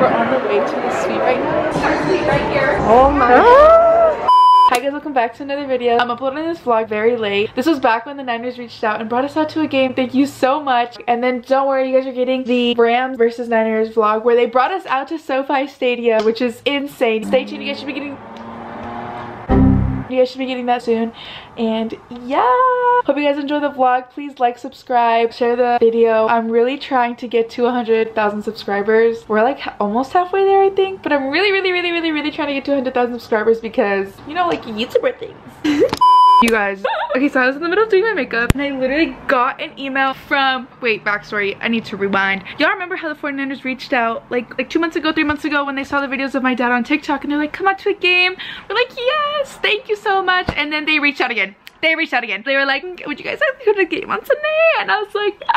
We're on the way to the suite right now. It's our suite right here. Oh my god. Hi guys, welcome back to another video. I'm uploading this vlog very late. This was back when the Niners reached out and brought us out to a game. Thank you so much. And then don't worry, you guys are getting the Rams versus Niners vlog where they brought us out to SoFi Stadium, which is insane. Stay tuned, you guys should be getting that soon. And yeah, hope you guys enjoy the vlog. Please like, subscribe, share the video. I'm really trying to get to 100,000 subscribers. We're like almost halfway there, I think, but I'm really trying to get to 100,000 subscribers because, you know, like YouTuber things. You guys, okay, so I was in the middle of doing my makeup and I literally got an email from, wait, backstory, I need to rewind. Y'all remember how the 49ers reached out like 2 months ago, 3 months ago, when they saw the videos of my dad on TikTok and they're like, come out to a game. We're like, yes, thank you so much. And then they reached out again. They were like, would you guys like to go to a game on Sunday? And I was like, ah!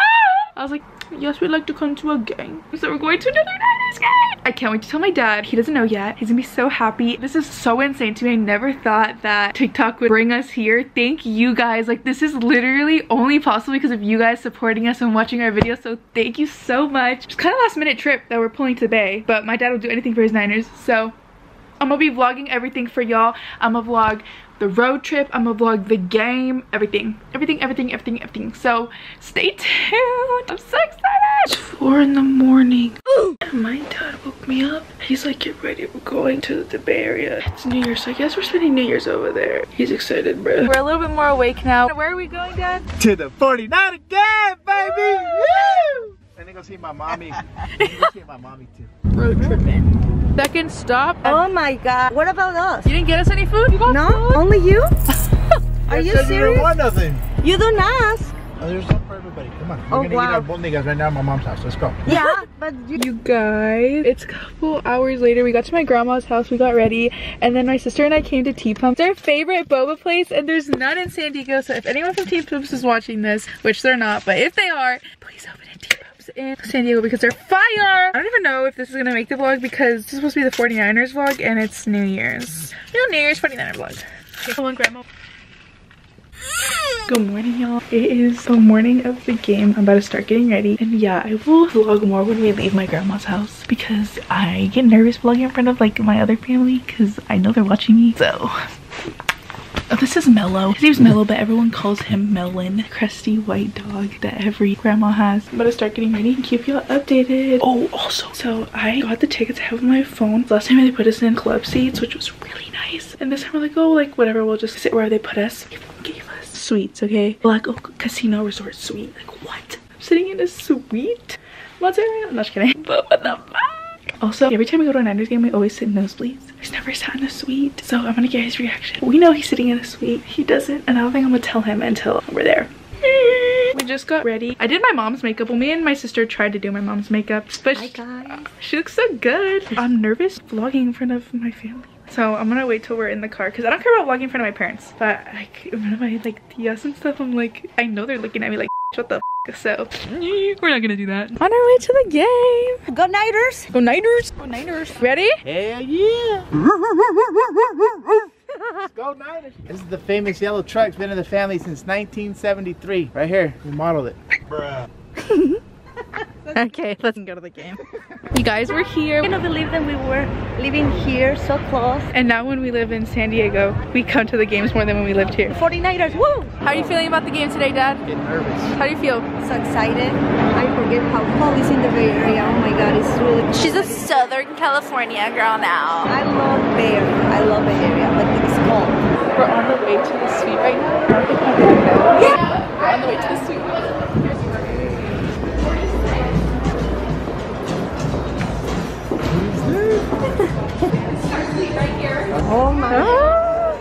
I was like, yes, we'd like to come to a game. So we're going to another Niners game. I can't wait to tell my dad. He doesn't know yet. He's gonna be so happy. This is so insane to me. I never thought that TikTok would bring us here. Thank you guys. Like, this is literally only possible because of you guys supporting us and watching our videos. So thank you so much. It's kind of a last minute trip that we're pulling today, but my dad will do anything for his Niners. So I'm gonna be vlogging everything for y'all. I'm gonna vlog the road trip, I'm gonna vlog the game, everything. So stay tuned. I'm so excited. It's 4 in the morning. Ooh. My dad woke me up. He's like, get ready, we're going to the Bay Area. It's New Year's, so I guess we're spending New Year's over there. He's excited, bro. We're a little bit more awake now. Where are we going, Dad? To the 49er game, baby! Woo! Woo! And then go see my mommy. Too. Road tripping. Second stop. Oh my god. What about us? You didn't get us any food? You got no, food? Only you? Are you serious? You didn't want nothing. You don't ask. Oh, there's stuff for everybody. Come on. We're gonna eat our bondigas right now at my mom's house. Let's go. Yeah, but you guys, it's a couple hours later. We got to my grandma's house. We got ready. And then my sister and I came to Tea Pumps. Their favorite boba place. And there's none in San Diego. So if anyone from Tea Pumps is watching this, which they're not, but if they are, please open it. Tea Pumps in San Diego because they're fire. I don't even know if this is gonna make the vlog because this is supposed to be the 49ers vlog and it's New Year's. You know, New Year's 49er vlog. Okay, come on, Grandma. Good morning, y'all. It is the morning of the game. I'm about to start getting ready. And yeah, I will vlog more when we leave my grandma's house because I get nervous vlogging in front of like my other family because I know they're watching me. So. Oh, this is Mellow. His name's Mellow, but everyone calls him Melon. Crusty white dog that every grandma has. I'm about to start getting ready and keep y'all updated. Oh, also, so I got the tickets I have on my phone. Last time they put us in club seats, which was really nice. And this time we're like, oh, like, whatever, we'll just sit where they put us. They gave us suites, okay? Black Oak Casino Resort suite. Like, what? I'm sitting in a suite? Mozzarella? I'm not just kidding. But what the fuck? Also, every time we go to a Niners game, we always sit in nosebleeds. He's never sat in a suite, so I'm gonna get his reaction. We know he's sitting in a suite. He doesn't, and I don't think I'm gonna tell him until we're there. We just got ready. I did my mom's makeup. Well, me and my sister tried to do my mom's makeup, but she looks so good. I'm nervous vlogging in front of my family. So I'm gonna wait till we're in the car because I don't care about vlogging in front of my parents. But like in front of my like tias and stuff, I'm like, I know they're looking at me like, what the f? So we're not gonna do that. On our way to the game. Go Niners! Go Niners! Go Niners! Ready? Hell yeah! Let's go Niners! This is the famous yellow truck. It's been in the family since 1973. Right here, we modeled it. Bruh. Okay, let's go to the game. You guys, we're here. I cannot believe that we were living here so close. And now when we live in San Diego, we come to the games more than when we lived here. 49ers, woo! How are you feeling about the game today, Dad? Getting nervous. How do you feel? So excited. I forget how cold it's in the Bay Area. Oh my God, it's really... She's a Southern California girl now. I love Bay Area. I love Bay Area, but it's cold. We're on the way to the suite right now. Yeah! We're on the way to the suite right now. It's our suite right here. Oh my god.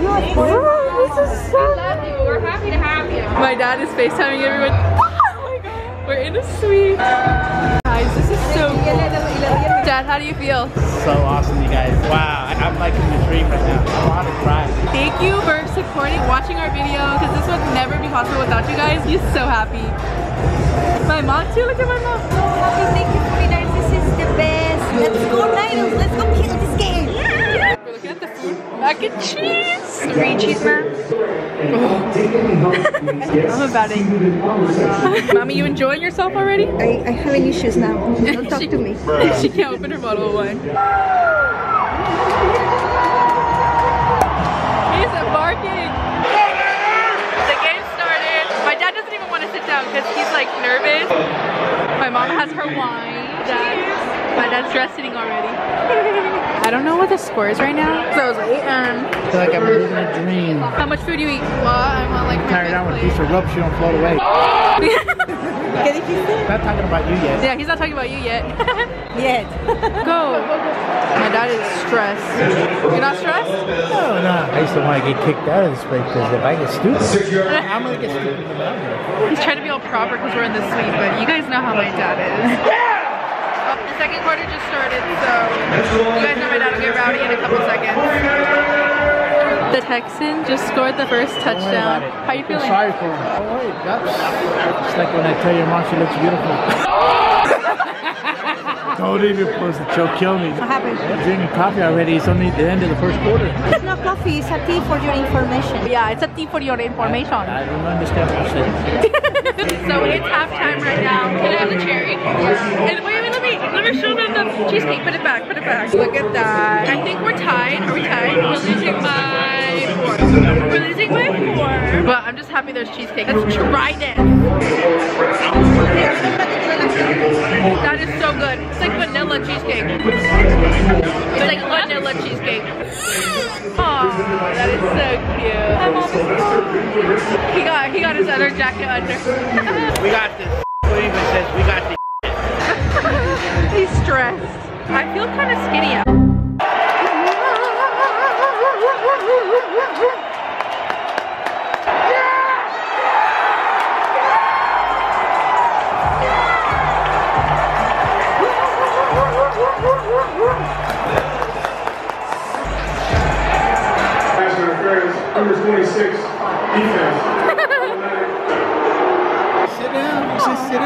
Yes. Oh, this is so cool. We love you. We're happy to have you. My dad is FaceTiming everyone. Oh my god. We're in a suite. Guys, this is so cool. Dad, how do you feel? So awesome, you guys. Wow, I'm like in the dream right now. I want to cry. Thank you for supporting, watching our video, because this would never be possible without you guys. You're so happy. My mom too, look at my mom. So happy, thank you for being nice. This is the best. Let's go Niners, let's go kill this game! Yeah. We're looking at the food. Mac and cheese! 3 cheese, man. Oh. I'm about it. Mommy, you enjoying yourself already? I have any issues now. Don't talk to me. She can't open her bottle of wine. He's barking. The game started. My dad doesn't even want to sit down because he's like nervous. My mom has her wine. My dad's dress sitting already. I don't know what the score is right now. So I was like, I feel like I'm living a dream. How much food do you eat? Well, I'm on like my carry down with a piece of rope, she don't float away. He's not talking about you yet. Yeah, he's not talking about you yet. Yet. Go. My dad is stressed. You're not stressed? No, no. I used to want to get kicked out of this place because if I get stupid, I'm going to get stupid. He's trying to be all proper because we're in the suite, but you guys know how my dad is. Yeah! The second quarter just started, so you guys know my dad will get rowdy in a couple seconds. The Texan just scored the first touchdown. How are you feeling? Sorry for him. It's like when I tell your mom she looks beautiful. Don't even post it, she'll kill me. What happened? I'm drinking coffee already, it's only the end of the first quarter. It's not coffee, it's a tea for your information. Yeah, it's a tea for your information. I don't understand what you said. So it's halftime right now. Can I have the cherry? And wait, let me show them the cheesecake. Put it back, put it back. Look at that. I think we're tied. Are we tied? We're losing by 4. We're losing by 4. But I'm just happy there's cheesecake. Let's try this. That is so good. It's like vanilla cheesecake. It's like vanilla cheesecake. Oh, that is so cute. I'm all so he got his other jacket under. We got this. What even says we got this? He's stressed. I feel kind of skinny out. Number 26, defense. Sit down, just sit down.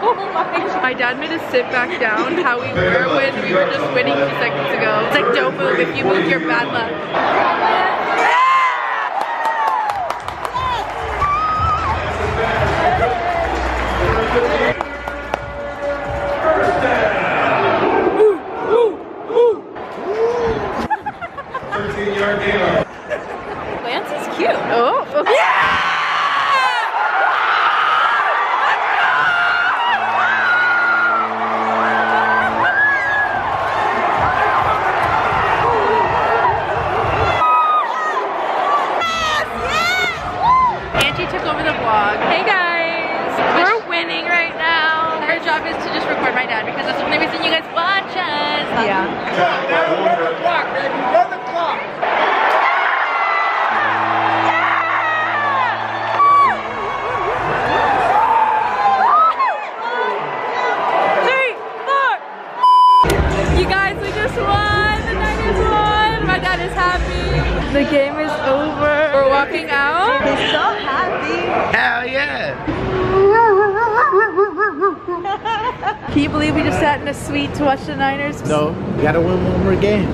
Oh my dad made us sit back down how we were when we were just winning 2 seconds ago. It's like, don't move. If you move, you're bad luck. Lance is cute. Oh, okay. Yeah! The game is over. We're walking out. He's so happy. Hell yeah. Can you believe we just sat in a suite to watch the Niners? No, we gotta win one more game.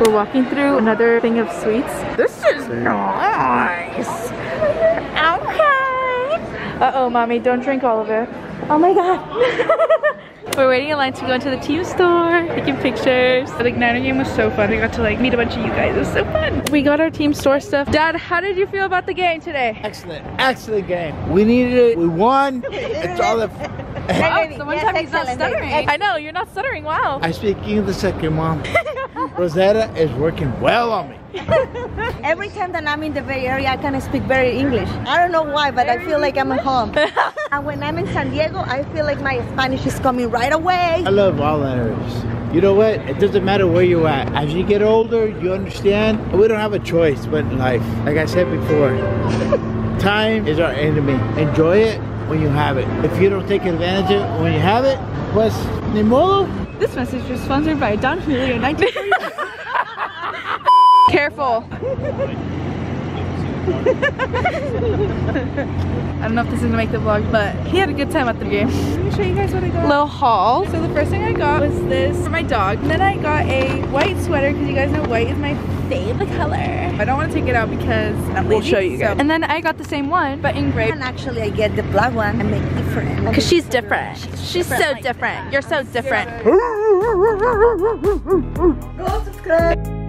We're walking through another thing of sweets. This is nice. Okay. Uh-oh, mommy, don't drink all of it. Oh my god. We're waiting in line to go into the team store, taking pictures. The Niner game was so fun. I got to like meet a bunch of you guys. It was so fun. We got our team store stuff. Dad, how did you feel about the game today? Excellent. Excellent game. We needed it. We won. It's all the... Wow, so one time he's not stuttering. I know, you're not stuttering. Wow. I speak English like your mom. Rosetta is working well on me. Every time that I'm in the Bay Area, I can speak very English. I don't know why, but I feel like I'm at home. And when I'm in San Diego, I feel like my Spanish is coming right away. I love all areas. You know what? It doesn't matter where you're at. As you get older, you understand. We don't have a choice but in life. Like I said before, time is our enemy. Enjoy it when you have it. If you don't take advantage of it when you have it, pues, ni modo. This message was sponsored by Don Julio. Careful. I don't know if this is gonna make the vlog, but he had a good time at the game. Let me show you guys what I got. Little haul. So the first thing I got was this for my dog. And then I got a white sweater because you guys know white is my favorite color. I don't want to take it out because I'm lazy. We'll show you guys. So. And then I got the same one, but in gray. And actually I get the black one and make different. Because she's different. She's different, so like different. You're so different. Go subscribe.